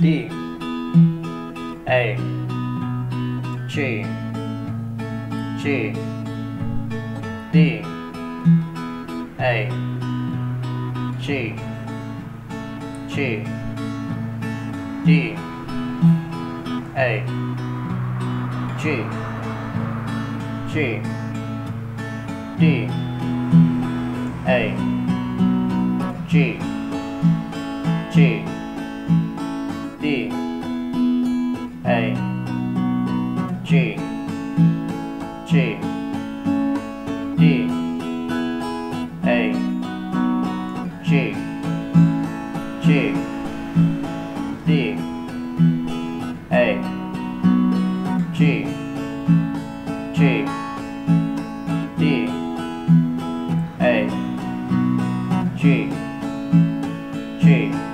D A G G D A G G D A G G D A G G D A G G D A G G D A G G D A G G D A G G D A G G D A G G D A G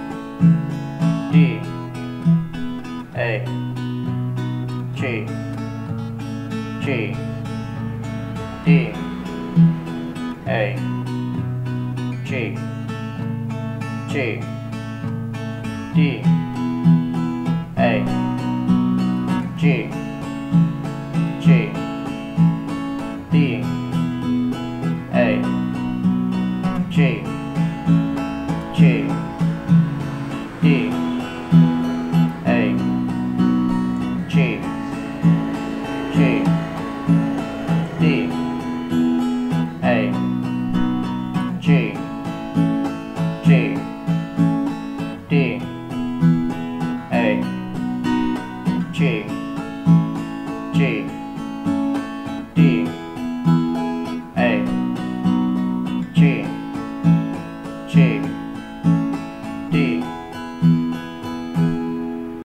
G D A G G D A G G D A G